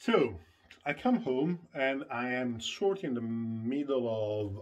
So, I come home and I am sort of in the middle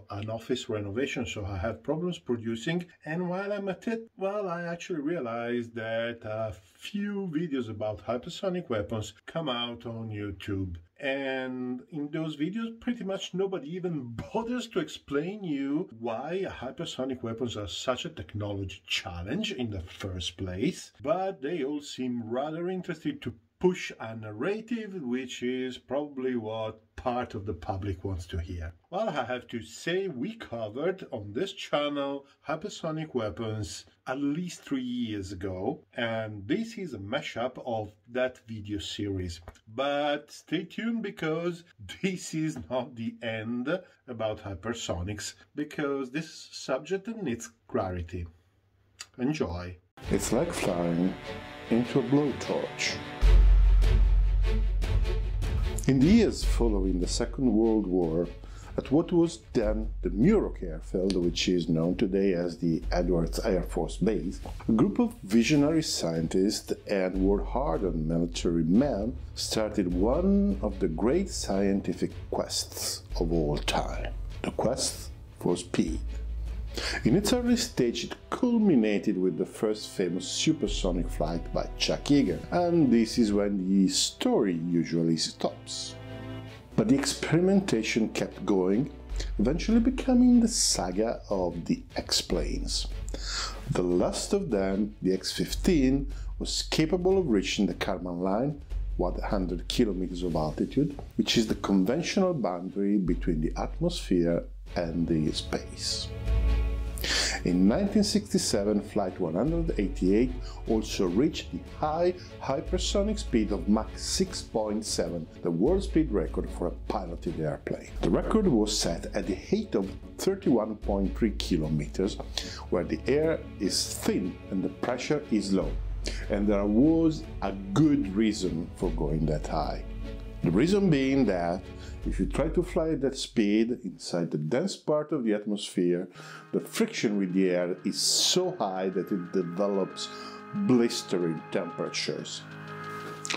of an office renovation, so I have problems producing. And while I'm at it, well, I actually realized that a few videos about hypersonic weapons come out on YouTube. And in those videos, pretty much nobody even bothers to explain you why hypersonic weapons are such a technology challenge in the first place. But they all seem rather interested to push a narrative, which is probably what part of the public wants to hear. Well, I have to say we covered on this channel hypersonic weapons at least 3 years ago, and this is a mashup of that video series. But stay tuned, because this is not the end about hypersonics, because this subject needs clarity. Enjoy. It's like flying into a blowtorch. In the years following the Second World War, at what was then the Muroc airfield, which is known today as the Edwards Air Force Base, a group of visionary scientists and war-hardened military men started one of the great scientific quests of all time, the quest for speed. In its early stage, it culminated with the first famous supersonic flight by Chuck Yeager, and this is when the story usually stops. But the experimentation kept going, eventually becoming the saga of the X-planes. The last of them, the X-15, was capable of reaching the Kármán line, 100 kilometers of altitude, which is the conventional boundary between the atmosphere and the space. In 1967, Flight 188 also reached the high hypersonic speed of Mach 6.7, the world speed record for a piloted airplane. The record was set at the height of 31.3 kilometers, where the air is thin and the pressure is low, and there was a good reason for going that high. The reason being that if you try to fly at that speed inside the dense part of the atmosphere, the friction with the air is so high that it develops blistering temperatures,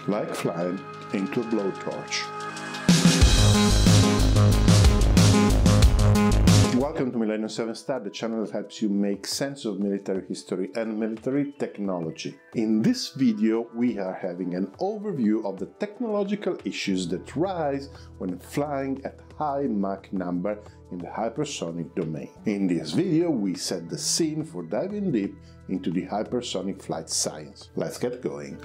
like flying into a blowtorch. Welcome to Millennium 7 Star, the channel that helps you make sense of military history and military technology. In this video, we are having an overview of the technological issues that rise when flying at high Mach number in the hypersonic domain. In this video, we set the scene for diving deep into the hypersonic flight science. Let's get going.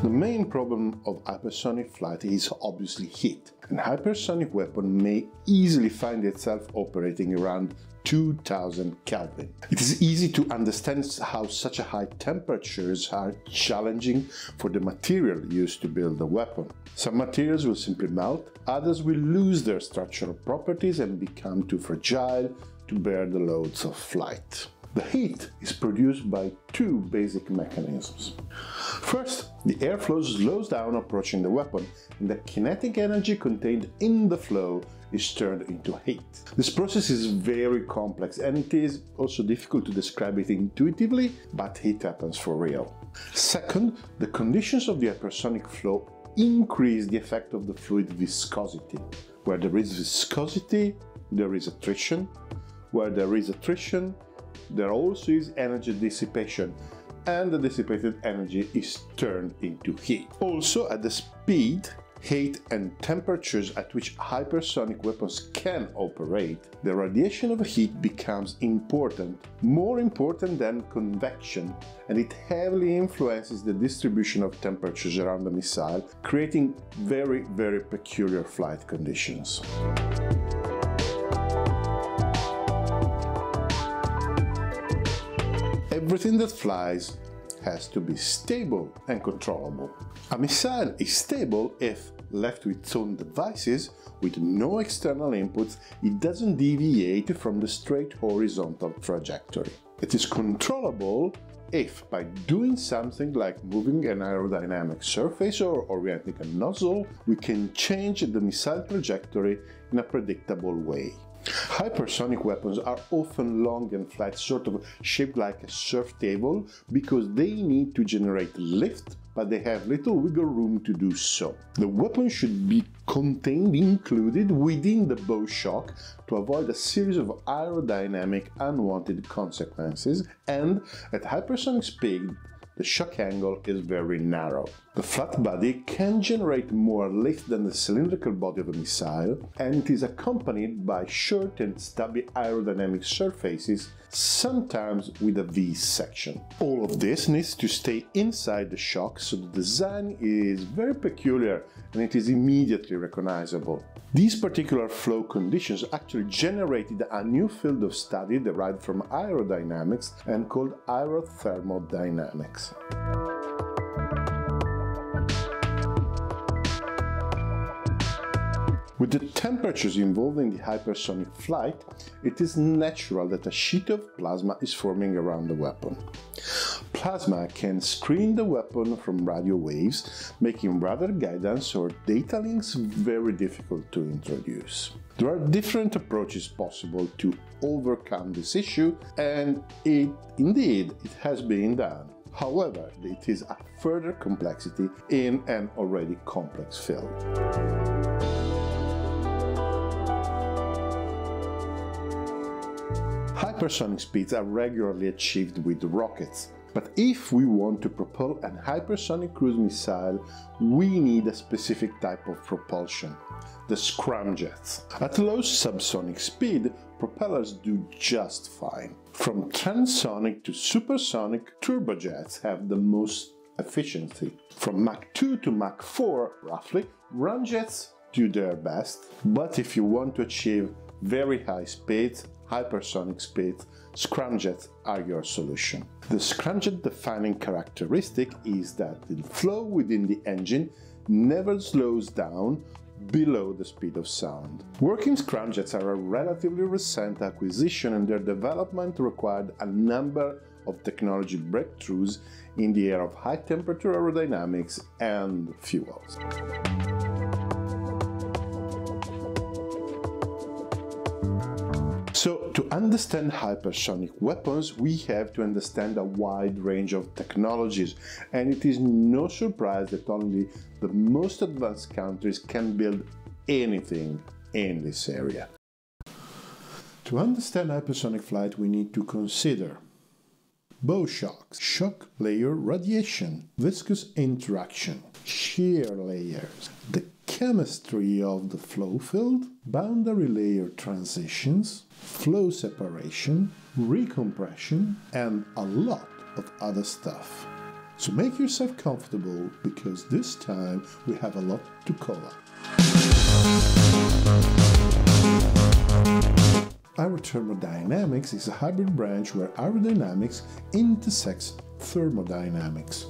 The main problem of hypersonic flight is obviously heat. An hypersonic weapon may easily find itself operating around 2000 Kelvin. It is easy to understand how such high temperatures are challenging for the material used to build the weapon. Some materials will simply melt, others will lose their structural properties and become too fragile to bear the loads of flight. The heat is produced by two basic mechanisms. First, the airflow slows down approaching the weapon, and the kinetic energy contained in the flow is turned into heat. This process is very complex, and it is also difficult to describe it intuitively, but it happens for real. Second, the conditions of the hypersonic flow increase the effect of the fluid viscosity. Where there is viscosity, there is attrition. Where there is attrition, there also is energy dissipation, and the dissipated energy is turned into heat. Also, at the speed, height and temperatures at which hypersonic weapons can operate, the radiation of heat becomes important, more important than convection, and it heavily influences the distribution of temperatures around the missile, creating very, very peculiar flight conditions. Everything that flies has to be stable and controllable. A missile is stable if, left to its own devices, with no external inputs, it doesn't deviate from the straight horizontal trajectory. It is controllable if, by doing something like moving an aerodynamic surface or orienting a nozzle, we can change the missile trajectory in a predictable way. Hypersonic weapons are often long and flat, sort of shaped like a surf table, because they need to generate lift, but they have little wiggle room to do so. The weapon should be contained, included within the bow shock to avoid a series of aerodynamic unwanted consequences, and at hypersonic speed, the shock angle is very narrow. The flat body can generate more lift than the cylindrical body of a missile, and it is accompanied by short and stubby aerodynamic surfaces, sometimes with a V-section. All of this needs to stay inside the shock, so the design is very peculiar and it is immediately recognizable. These particular flow conditions actually generated a new field of study derived from aerodynamics and called aerothermodynamics. With the temperatures involved in the hypersonic flight, it is natural that a sheet of plasma is forming around the weapon. Plasma can screen the weapon from radio waves, making radar guidance or data links very difficult to introduce. There are different approaches possible to overcome this issue, and indeed, it has been done. However, it is a further complexity in an already complex field. Hypersonic speeds are regularly achieved with rockets, but if we want to propel an hypersonic cruise missile, we need a specific type of propulsion, the scramjets. At low subsonic speed, propellers do just fine. From transonic to supersonic, turbojets have the most efficiency. From Mach 2 to Mach 4, roughly, ramjets do their best, but if you want to achieve very high speeds, hypersonic speeds, scramjets are your solution. The scramjet defining characteristic is that the flow within the engine never slows down below the speed of sound. Working scramjets are a relatively recent acquisition, and their development required a number of technology breakthroughs in the area of high temperature aerodynamics and fuels. So, to understand hypersonic weapons, we have to understand a wide range of technologies, and it is no surprise that only the most advanced countries can build anything in this area. To understand hypersonic flight, we need to consider bow shocks, shock layer radiation, viscous interaction, shear layers, the chemistry of the flow field, boundary layer transitions, flow separation, recompression, and a lot of other stuff. So make yourself comfortable, because this time we have a lot to cover. Aerothermodynamics is a hybrid branch where aerodynamics intersects thermodynamics.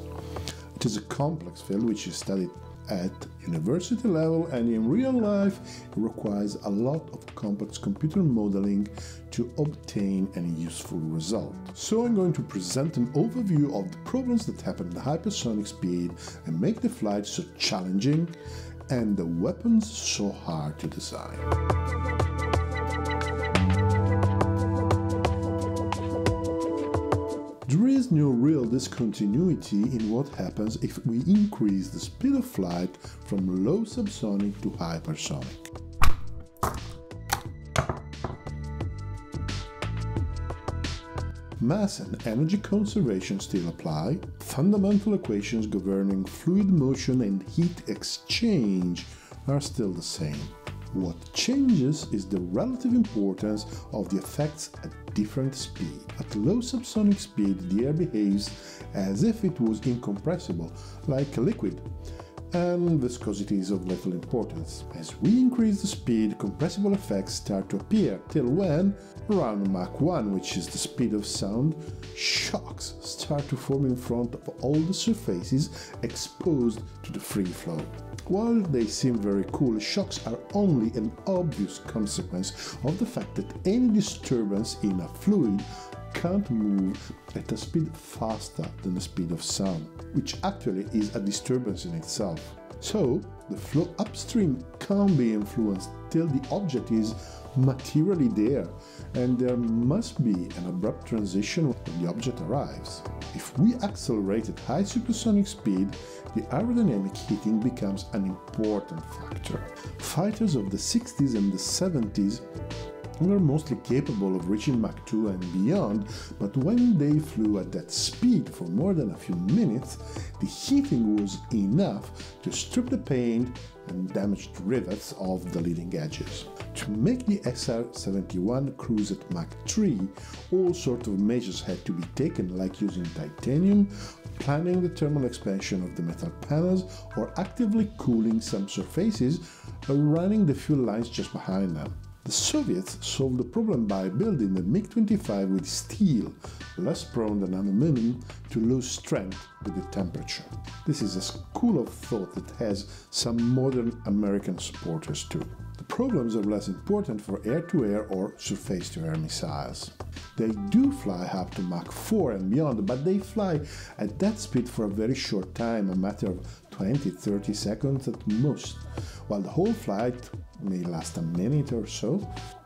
It is a complex field which is studied at university level, and in real life it requires a lot of complex computer modeling to obtain any useful result. So I'm going to present an overview of the problems that happen at hypersonic speed and make the flight so challenging and the weapons so hard to design. There is no real discontinuity in what happens if we increase the speed of flight from low subsonic to hypersonic. Mass and energy conservation still apply. Fundamental equations governing fluid motion and heat exchange are still the same. What changes is the relative importance of the effects at different speed. At low subsonic speed, the air behaves as if it was incompressible, like a liquid, and viscosity is of little importance. As we increase the speed, compressible effects start to appear, till when, around Mach 1, which is the speed of sound, shocks start to form in front of all the surfaces exposed to the free flow. While they seem very cool, shocks are only an obvious consequence of the fact that any disturbance in a fluid can't move at a speed faster than the speed of sound, which actually is a disturbance in itself. So, the flow upstream can't be influenced till the object is materially there, and there must be an abrupt transition when the object arrives. If we accelerate at high supersonic speed, the aerodynamic heating becomes an important factor. Fighters of the 60s and the 70s were mostly capable of reaching Mach 2 and beyond, but when they flew at that speed for more than a few minutes, the heating was enough to strip the paint and damaged rivets of the leading edges. To make the SR-71 cruise at Mach 3, all sorts of measures had to be taken, like using titanium, planning the thermal expansion of the metal panels, or actively cooling some surfaces or running the fuel lines just behind them. The Soviets solved the problem by building the MiG-25 with steel, less prone than aluminum to lose strength with the temperature. This is a school of thought that has some modern American supporters too. The problems are less important for air-to-air or surface-to-air missiles. They do fly up to Mach 4 and beyond, but they fly at that speed for a very short time, a matter of 20-30 seconds at most, while the whole flight may last a minute or so,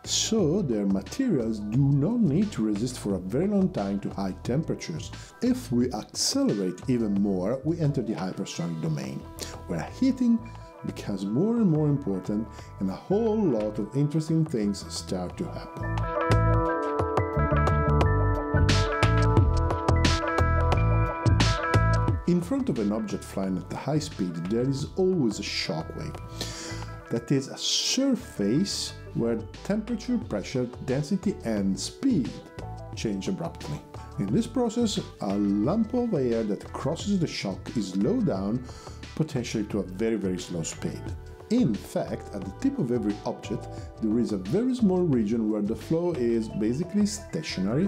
so their materials do not need to resist for a very long time to high temperatures. If we accelerate even more, we enter the hypersonic domain, where heating becomes more and more important and a whole lot of interesting things start to happen. In front of an object flying at a high speed, there is always a shockwave. That is a surface where temperature, pressure, density and speed change abruptly. In this process, a lump of air that crosses the shock is slowed down, potentially to a very slow speed. In fact, at the tip of every object, there is a very small region where the flow is basically stationary,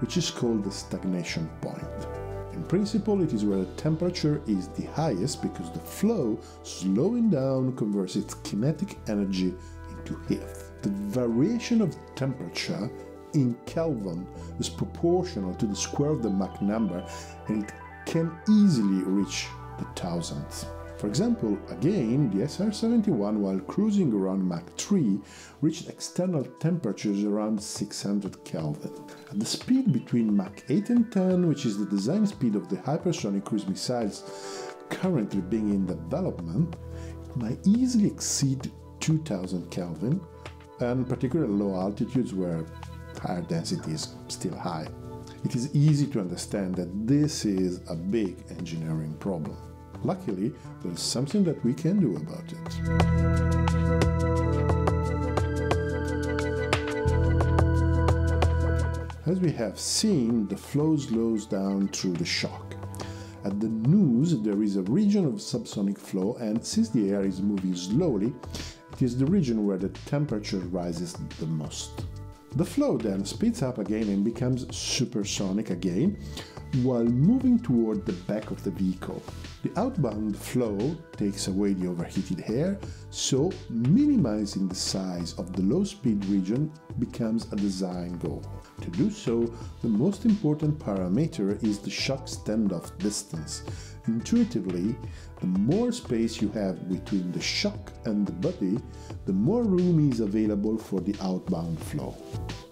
which is called the stagnation point. In principle, it is where the temperature is the highest because the flow, slowing down, converts its kinetic energy into heat. The variation of temperature in Kelvin is proportional to the square of the Mach number, and it can easily reach the thousandth. For example, again, the SR-71, while cruising around Mach 3, reached external temperatures around 600 Kelvin. At the speed between Mach 8 and 10, which is the design speed of the hypersonic cruise missiles currently being in development, it may easily exceed 2000 Kelvin, and particularly low altitudes where higher density is still high. It is easy to understand that this is a big engineering problem. Luckily, there is something that we can do about it. As we have seen, the flow slows down through the shock. At the nose, there is a region of subsonic flow, and since the air is moving slowly, it is the region where the temperature rises the most. The flow then speeds up again and becomes supersonic again, while moving toward the back of the vehicle. The outbound flow takes away the overheated air, so minimizing the size of the low-speed region becomes a design goal. To do so, the most important parameter is the shock standoff distance. Intuitively, the more space you have between the shock and the body, the more room is available for the outbound flow.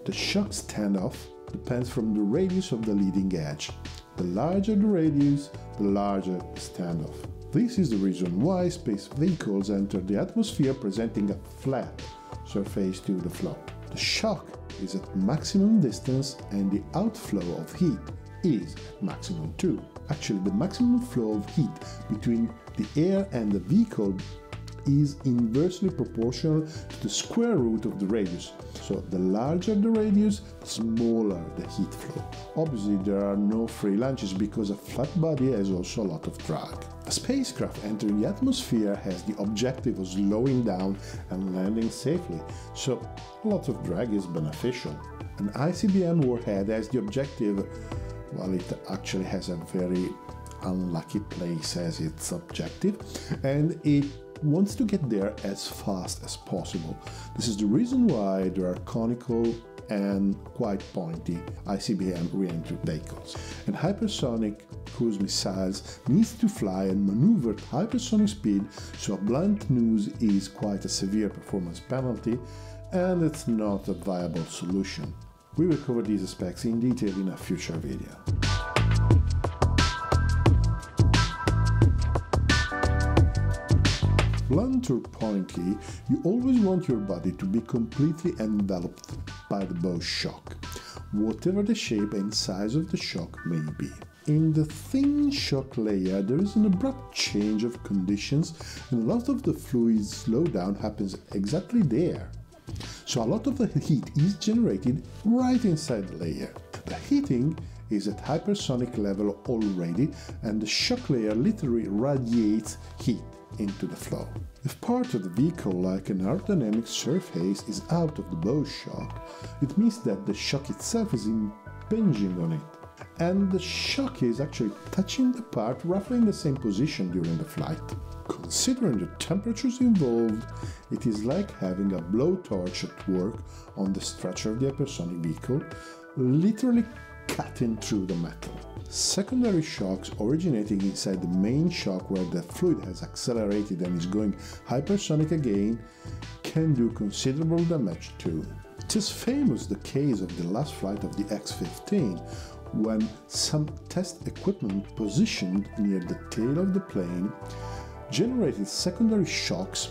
The shock standoff depends from the radius of the leading edge. The larger the radius, the larger the standoff. This is the reason why space vehicles enter the atmosphere presenting a flat surface to the flow. The shock is at maximum distance and the outflow of heat is at maximum too. Actually, the maximum flow of heat between the air and the vehicle is inversely proportional to the square root of the radius. So the larger the radius, the smaller the heat flow. Obviously, there are no free lunches because a flat body has also a lot of drag. A spacecraft entering the atmosphere has the objective of slowing down and landing safely, so a lot of drag is beneficial. An ICBM warhead has the objective, well, it actually has a very unlucky place as its objective, and it wants to get there as fast as possible. This is the reason why there are conical and quite pointy ICBM re-entry vehicles. And hypersonic cruise missiles needs to fly and maneuver at hypersonic speed, so a blunt nose is quite a severe performance penalty and it's not a viable solution. We will cover these aspects in detail in a future video. Counterpointly, you always want your body to be completely enveloped by the bow shock, whatever the shape and size of the shock may be. In the thin shock layer there is an abrupt change of conditions and a lot of the fluid slowdown happens exactly there. So a lot of the heat is generated right inside the layer. The heating is at hypersonic level already and the shock layer literally radiates heat into the flow. If part of the vehicle, like an aerodynamic surface, is out of the bow shock, it means that the shock itself is impinging on it, and the shock is actually touching the part roughly in the same position during the flight. Considering the temperatures involved, it is like having a blowtorch at work on the structure of the hypersonic vehicle, literally cutting through the metal. Secondary shocks originating inside the main shock, where the fluid has accelerated and is going hypersonic again, can do considerable damage too. It is famous the case of the last flight of the X-15, when some test equipment positioned near the tail of the plane generated secondary shocks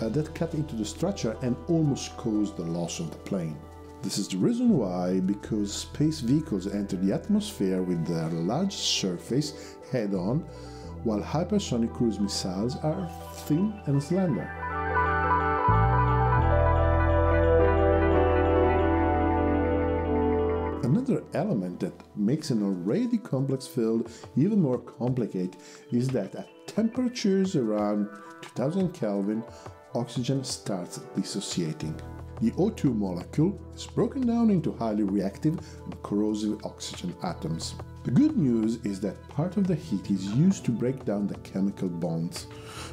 that cut into the structure and almost caused the loss of the plane. This is the reason why, because space vehicles enter the atmosphere with their large surface head-on, while hypersonic cruise missiles are thin and slender. Another element that makes an already complex field even more complicated is that at temperatures around 2000 Kelvin, oxygen starts dissociating. The O2 molecule is broken down into highly reactive and corrosive oxygen atoms. The good news is that part of the heat is used to break down the chemical bonds,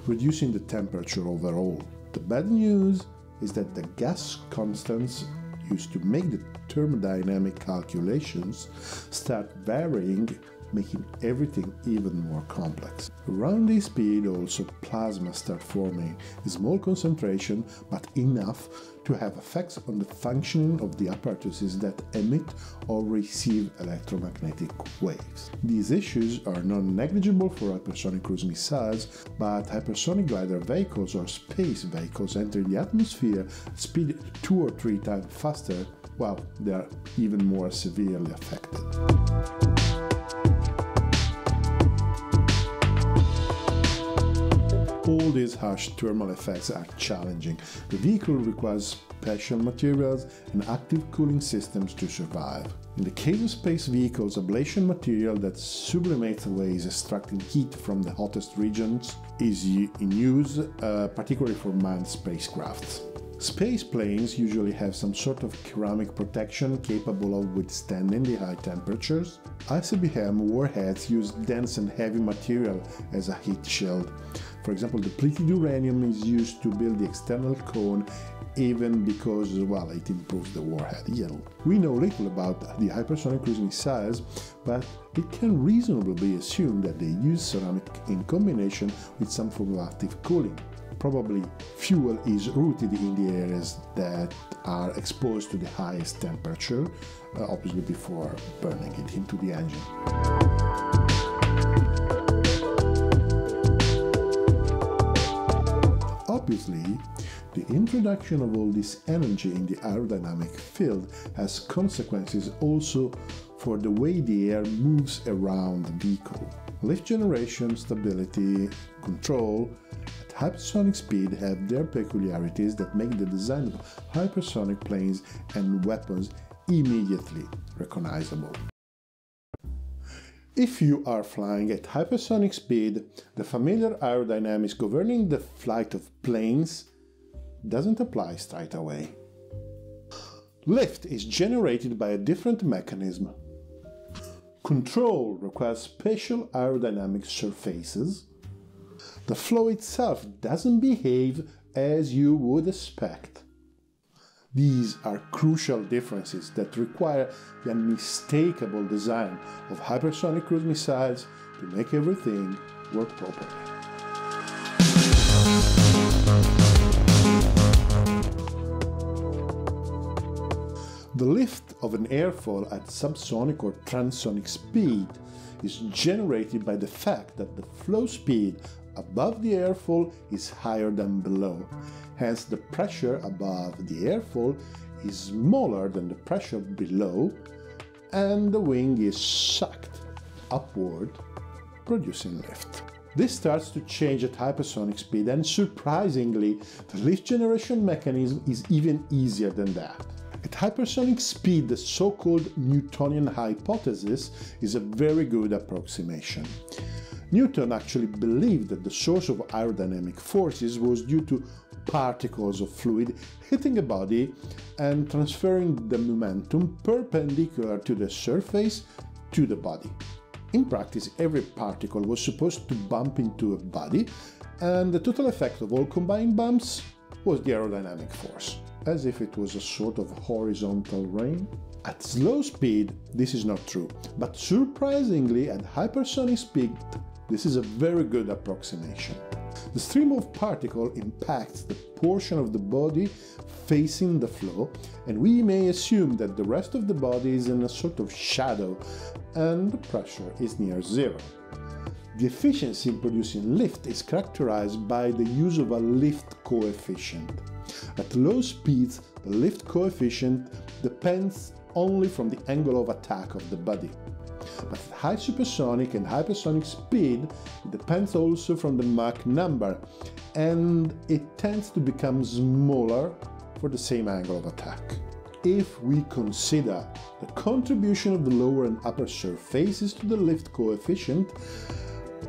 reducing the temperature overall. The bad news is that the gas constants used to make the thermodynamic calculations start varying, making everything even more complex. Around this speed also plasma start forming, in small concentration but enough to have effects on the functioning of the apparatuses that emit or receive electromagnetic waves. These issues are non-negligible for hypersonic cruise missiles, but hypersonic glider vehicles or space vehicles entering the atmosphere at speed 2 or 3 times faster, well, they are even more severely affected. All these harsh thermal effects are challenging. The vehicle requires special materials and active cooling systems to survive. In the case of space vehicles, ablation material that sublimates ways extracting heat from the hottest regions is in use, particularly for manned spacecrafts. Space planes usually have some sort of ceramic protection capable of withstanding the high temperatures. ICBM warheads use dense and heavy material as a heat shield. For example, depleted uranium is used to build the external cone, even because, well, it improves the warhead yield. We know little about the hypersonic cruise missiles, but it can reasonably be assumed that they use ceramic in combination with some form of active cooling. Probably fuel is routed in the areas that are exposed to the highest temperature, obviously before burning it into the engine. Obviously, the introduction of all this energy in the aerodynamic field has consequences also for the way the air moves around the vehicle. Lift generation, stability, control at hypersonic speed have their peculiarities that make the design of hypersonic planes and weapons immediately recognizable. If you are flying at hypersonic speed, the familiar aerodynamics governing the flight of planes doesn't apply straight away. Lift is generated by a different mechanism. Control requires special aerodynamic surfaces. The flow itself doesn't behave as you would expect. These are crucial differences that require the unmistakable design of hypersonic cruise missiles to make everything work properly. The lift of an airfoil at subsonic or transonic speed is generated by the fact that the flow speed above the airfoil is higher than below. Hence, the pressure above the airfoil is smaller than the pressure below, and the wing is sucked upward, producing lift. This starts to change at hypersonic speed, and surprisingly, the lift generation mechanism is even easier than that. At hypersonic speed, the so-called Newtonian hypothesis is a very good approximation. Newton actually believed that the source of aerodynamic forces was due to particles of fluid hitting a body and transferring the momentum perpendicular to the surface to the body. In practice, every particle was supposed to bump into a body, and the total effect of all combined bumps was the aerodynamic force, as if it was a sort of horizontal rain. At slow speed, this is not true, but surprisingly, at hypersonic speed, this is a very good approximation. The stream of particle impacts the portion of the body facing the flow, and we may assume that the rest of the body is in a sort of shadow and the pressure is near zero. The efficiency in producing lift is characterized by the use of a lift coefficient. At low speeds, the lift coefficient depends only from the angle of attack of the body. But at high supersonic and hypersonic speed, it depends also from the Mach number, and it tends to become smaller for the same angle of attack. If we consider the contribution of the lower and upper surfaces to the lift coefficient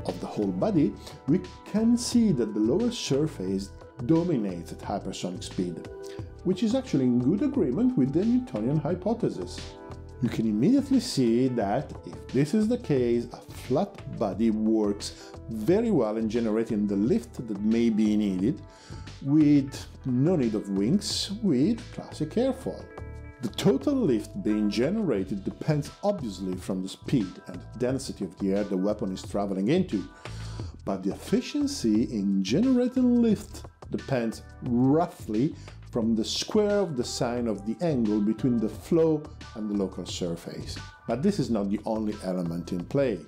of the whole body, we can see that the lower surface dominates at hypersonic speed, which is actually in good agreement with the Newtonian hypothesis. You can immediately see that if this is the case, a flat body works very well in generating the lift that may be needed, with no need of wings, with classic airfoil. The total lift being generated depends obviously from the speed and density of the air the weapon is traveling into, but the efficiency in generating lift depends roughly from the square of the sine of the angle between the flow and the local surface. But this is not the only element in play.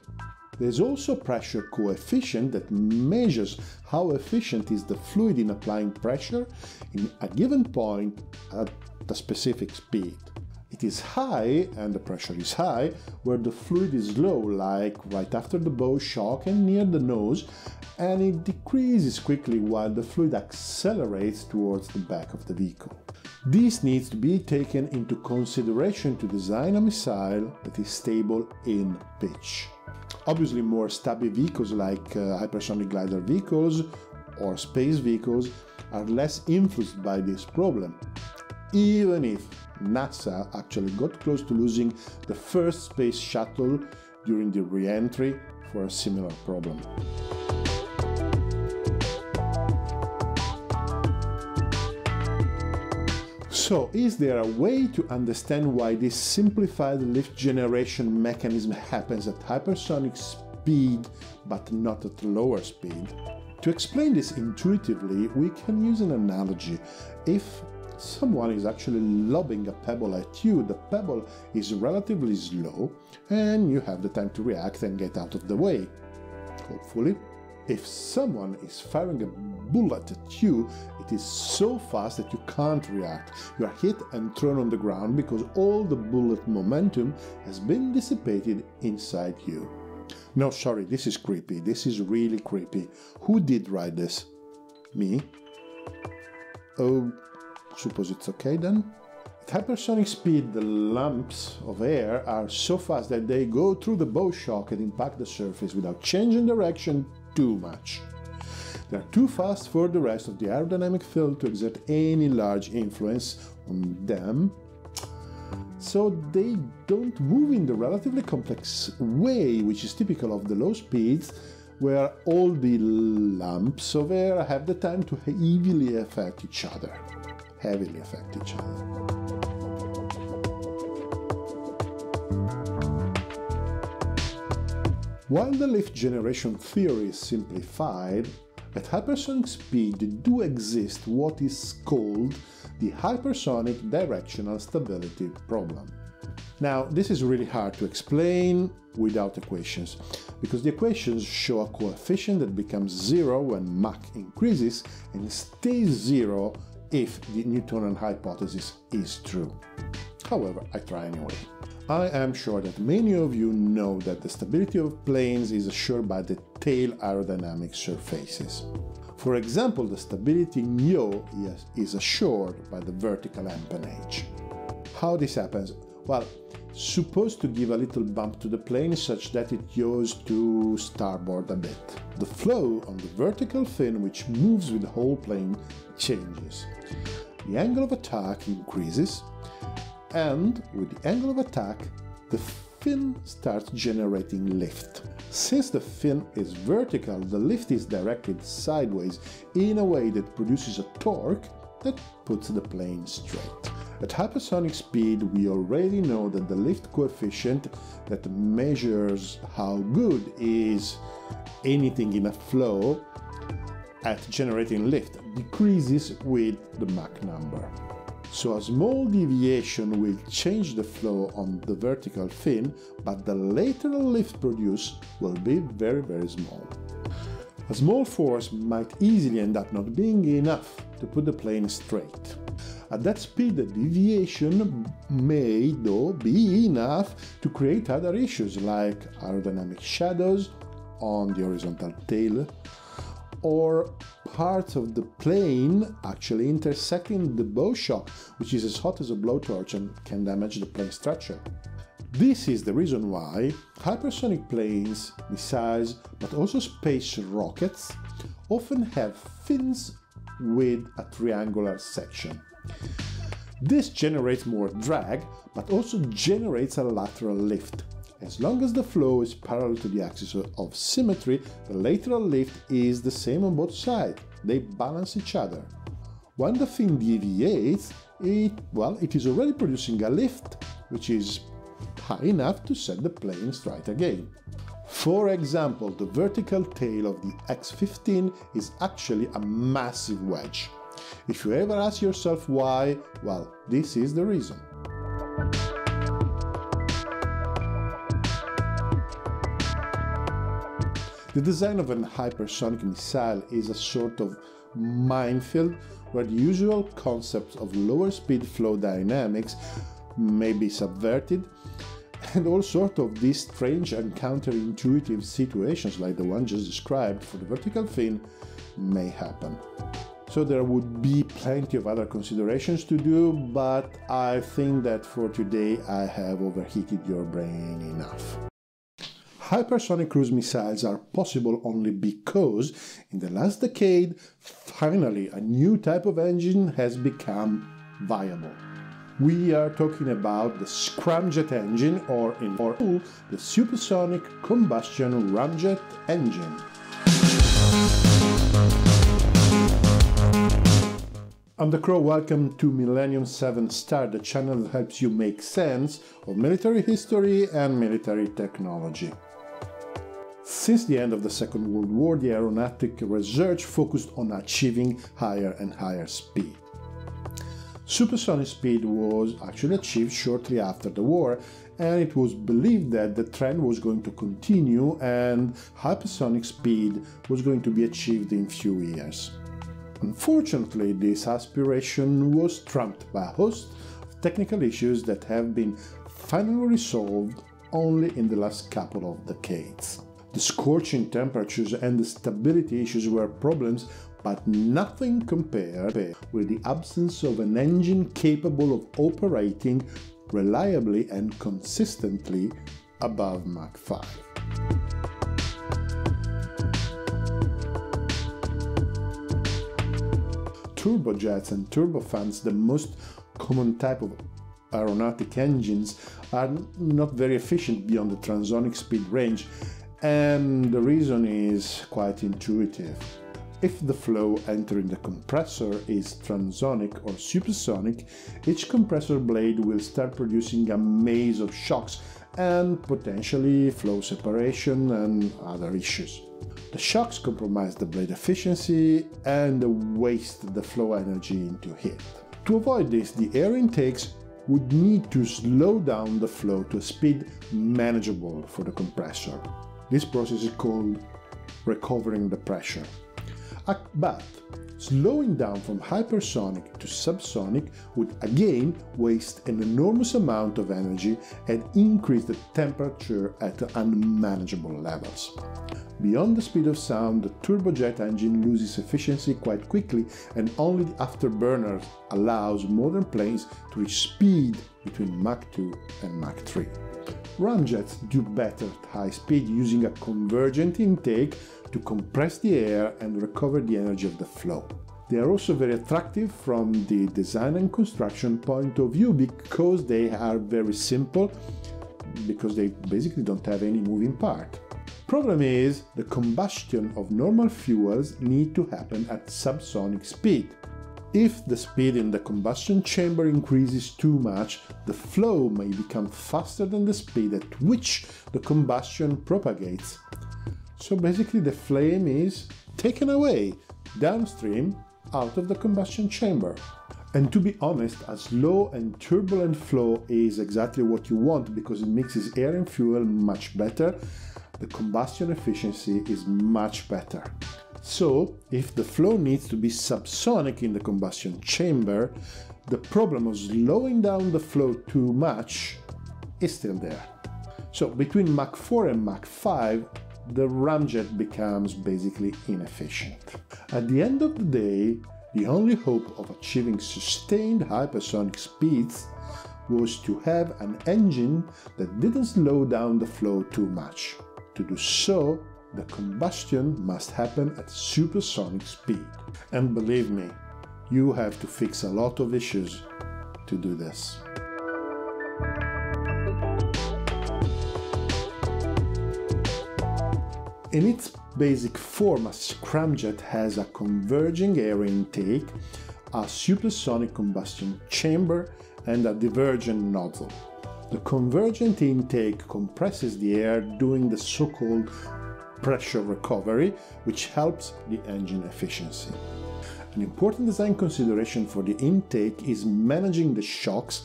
There's also pressure coefficient that measures how efficient is the fluid in applying pressure in a given point at a specific speed. It is high, and the pressure is high, where the fluid is low, like right after the bow shock and near the nose, and it decreases quickly while the fluid accelerates towards the back of the vehicle. This needs to be taken into consideration to design a missile that is stable in pitch. Obviously, more stubby vehicles like hypersonic glider vehicles or space vehicles are less influenced by this problem, even if NASA actually got close to losing the first space shuttle during the re-entry for a similar problem. So, is there a way to understand why this simplified lift generation mechanism happens at hypersonic speed but not at lower speed? To explain this intuitively, we can use an analogy. If someone is actually lobbing a pebble at you, the pebble is relatively slow and you have the time to react and get out of the way, hopefully. If someone is firing a bullet at you, it is so fast that you can't react. You are hit and thrown on the ground because all the bullet momentum has been dissipated inside you. No, sorry, this is creepy. This is really creepy. Who did write this? Me? Oh, suppose it's okay then? At hypersonic speed, the lumps of air are so fast that they go through the bow shock and impact the surface without changing direction too much. They are too fast for the rest of the aerodynamic field to exert any large influence on them, so they don't move in the relatively complex way which is typical of the low speeds, where all the lumps of air have the time to heavily affect each other. While the lift generation theory is simplified, At hypersonic speed do exist what is called the hypersonic directional stability problem. Now, this is really hard to explain without equations, because the equations show a coefficient that becomes zero when Mach increases and stays zero if the Newtonian hypothesis is true. However, I try anyway. I am sure that many of you know that the stability of planes is assured by the tail aerodynamic surfaces. For example, the stability Nyo is assured by the vertical empennage. How this happens? Well, suppose to give a little bump to the plane such that it yaws to starboard a bit. The flow on the vertical fin, which moves with the whole plane, changes. The angle of attack increases, and with the angle of attack, the fin starts generating lift. Since the fin is vertical, the lift is directed sideways in a way that produces a torque that puts the plane straight. At hypersonic speed, we already know that the lift coefficient that measures how good is anything in a flow at generating lift decreases with the Mach number. So a small deviation will change the flow on the vertical fin, but the lateral lift produced will be very, very small. A small force might easily end up not being enough to put the plane straight. At that speed, the deviation may, though, be enough to create other issues like aerodynamic shadows on the horizontal tail, or parts of the plane actually intersecting the bow shock, which is as hot as a blowtorch and can damage the plane structure. This is the reason why hypersonic planes, missiles, but also space rockets often have fins with a triangular section. This generates more drag, but also generates a lateral lift. As long as the flow is parallel to the axis of symmetry, the lateral lift is the same on both sides. They balance each other. When the fin deviates, it is already producing a lift, which is high enough to set the plane straight again. For example, the vertical tail of the X-15 is actually a massive wedge. If you ever ask yourself why, well, this is the reason. The design of an hypersonic missile is a sort of minefield where the usual concepts of lower speed flow dynamics may be subverted, and all sorts of these strange and counterintuitive situations like the one just described for the vertical fin may happen. So there would be plenty of other considerations to do, but I think that for today I have overheated your brain enough. Hypersonic cruise missiles are possible only because, in the last decade, finally a new type of engine has become viable. We are talking about the scramjet engine, or in full, the supersonic combustion ramjet engine. I'm the Crow, welcome to Millennium 7 Star, the channel that helps you make sense of military history and military technology. Since the end of the Second World War, the aeronautic research focused on achieving higher and higher speed. Supersonic speed was actually achieved shortly after the war, and it was believed that the trend was going to continue and hypersonic speed was going to be achieved in few years. Unfortunately, this aspiration was trumped by a host of technical issues that have been finally resolved only in the last couple of decades. The scorching temperatures and the stability issues were problems, but nothing compared with the absence of an engine capable of operating reliably and consistently above Mach 5. Turbojets and turbofans, the most common type of aeronautic engines, are not very efficient beyond the transonic speed range. And the reason is quite intuitive. If the flow entering the compressor is transonic or supersonic, each compressor blade will start producing a maze of shocks and potentially flow separation and other issues. The shocks compromise the blade efficiency and waste the flow energy into heat. To avoid this, the air intakes would need to slow down the flow to a speed manageable for the compressor. This process is called recovering the pressure. But slowing down from hypersonic to subsonic would again waste an enormous amount of energy and increase the temperature at unmanageable levels. Beyond the speed of sound, the turbojet engine loses efficiency quite quickly, and only the afterburner allows modern planes to reach speed between Mach 2 and Mach 3. Ramjets do better at high speed, using a convergent intake to compress the air and recover the energy of the flow. They are also very attractive from the design and construction point of view because they are very simple, because they basically don't have any moving part. Problem is, the combustion of normal fuels need to happen at subsonic speed. If the speed in the combustion chamber increases too much, the flow may become faster than the speed at which the combustion propagates. So basically the flame is taken away, downstream, out of the combustion chamber. And to be honest, a slow and turbulent flow is exactly what you want, because it mixes air and fuel much better. The combustion efficiency is much better. So, if the flow needs to be subsonic in the combustion chamber, the problem of slowing down the flow too much is still there. So, between Mach 4 and Mach 5, the ramjet becomes basically inefficient. At the end of the day, the only hope of achieving sustained hypersonic speeds was to have an engine that didn't slow down the flow too much. To do so, the combustion must happen at supersonic speed. And believe me, you have to fix a lot of issues to do this. In its basic form, a scramjet has a converging air intake, a supersonic combustion chamber, and a divergent nozzle. The convergent intake compresses the air during the so-called pressure recovery, which helps the engine efficiency. An important design consideration for the intake is managing the shocks,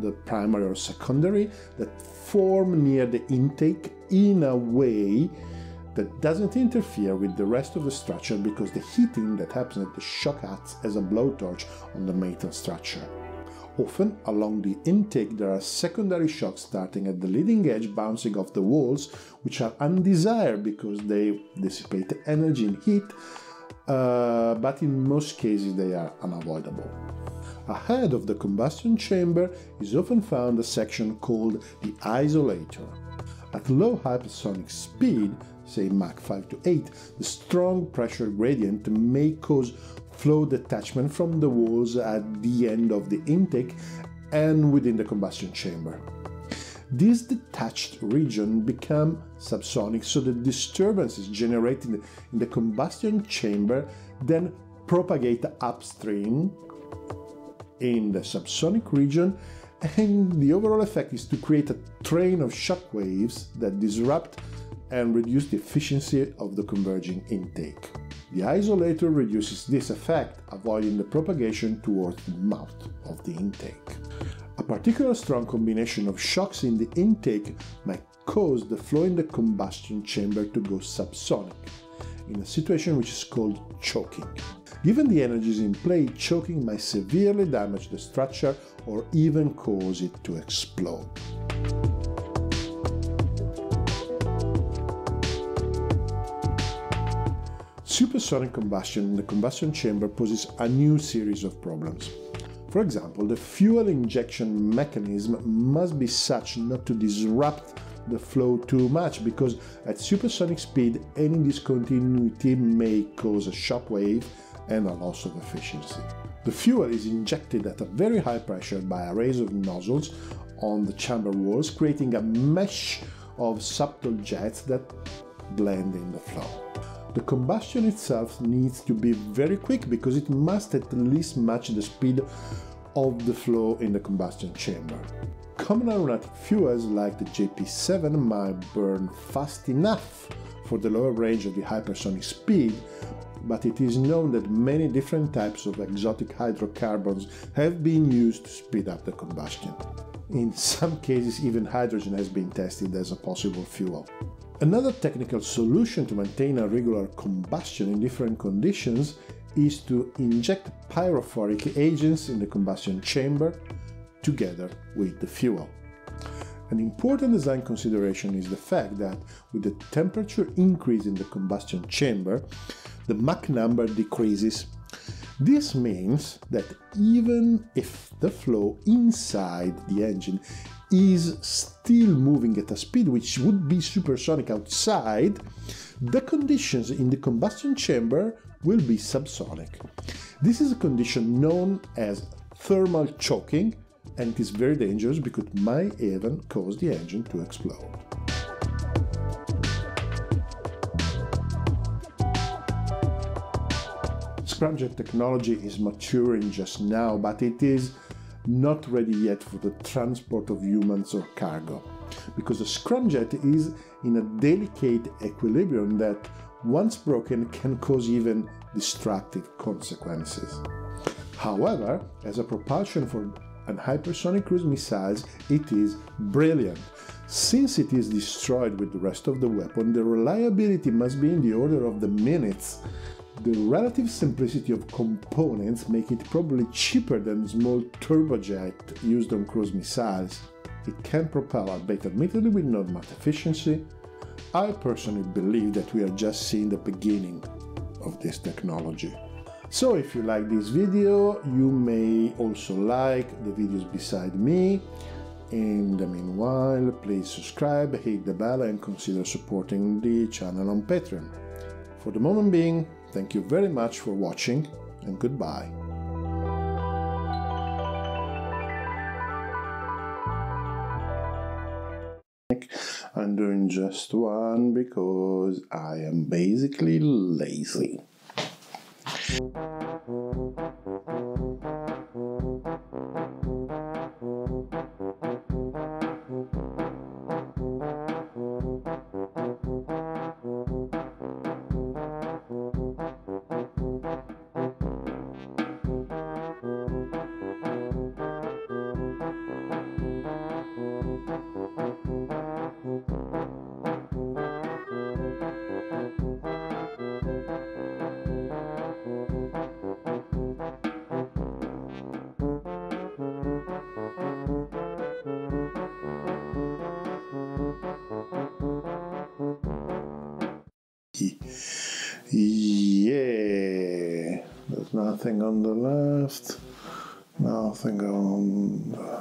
the primary or secondary, that form near the intake in a way that doesn't interfere with the rest of the structure, because the heating that happens at the shock acts as a blowtorch on the metal structure. Often, along the intake, there are secondary shocks starting at the leading edge, bouncing off the walls, which are undesired because they dissipate energy and heat, but in most cases they are unavoidable. Ahead of the combustion chamber is often found a section called the isolator. At low hypersonic speed, say Mach 5 to 8, the strong pressure gradient may cause flow detachment from the walls at the end of the intake and within the combustion chamber. This detached region becomes subsonic, so the disturbances generated in the combustion chamber then propagate upstream in the subsonic region, and the overall effect is to create a train of shock waves that disrupt and reduce the efficiency of the converging intake. The isolator reduces this effect, avoiding the propagation towards the mouth of the intake. A particular strong combination of shocks in the intake might cause the flow in the combustion chamber to go subsonic, in a situation which is called choking. Given the energies in play, choking might severely damage the structure or even cause it to explode. Supersonic combustion in the combustion chamber poses a new series of problems. For example, the fuel injection mechanism must be such not to disrupt the flow too much, because at supersonic speed any discontinuity may cause a shock wave and a loss of efficiency. The fuel is injected at a very high pressure by arrays of nozzles on the chamber walls, creating a mesh of subtle jets that blend in the flow. The combustion itself needs to be very quick, because it must at least match the speed of the flow in the combustion chamber. Common aeronautic fuels like the JP-7 might burn fast enough for the lower range of the hypersonic speed, but it is known that many different types of exotic hydrocarbons have been used to speed up the combustion. In some cases, even hydrogen has been tested as a possible fuel. Another technical solution to maintain a regular combustion in different conditions is to inject pyrophoric agents in the combustion chamber together with the fuel. An important design consideration is the fact that with the temperature increase in the combustion chamber, the Mach number decreases. This means that even if the flow inside the engine is still moving at a speed which would be supersonic outside, the conditions in the combustion chamber will be subsonic. This is a condition known as thermal choking, and it is very dangerous because it might even cause the engine to explode. Scramjet technology is maturing just now, but it is not ready yet for the transport of humans or cargo, because a scramjet is in a delicate equilibrium that, once broken, can cause even destructive consequences. However, as a propulsion for an hypersonic cruise missiles, it is brilliant. Since it is destroyed with the rest of the weapon, the reliability must be in the order of the minutes. The relative simplicity of components make it probably cheaper than small turbojet used on cruise missiles. It can propel at beta immediately with not much efficiency. I personally believe that we are just seeing the beginning of this technology. So if you like this video, you may also like the videos beside me. In the meanwhile, please subscribe, hit the bell and consider supporting the channel on Patreon. For the moment being, thank you very much for watching and goodbye. I'm doing just one because I am basically lazy. Yeah, there's nothing on the left, nothing on the...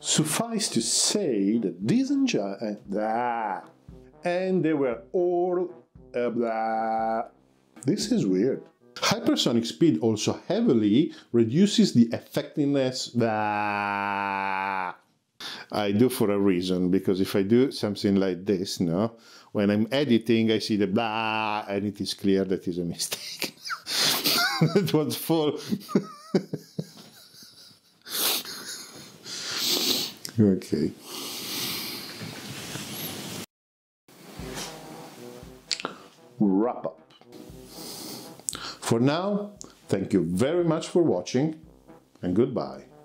Suffice to say that these and they were all... This is weird. Hypersonic speed also heavily reduces the effectiveness... I do for a reason, because if I do something like this, no, when I'm editing, I see the blah, and it is clear that is a mistake. That was full. Okay. Wrap up. For now, thank you very much for watching, and goodbye.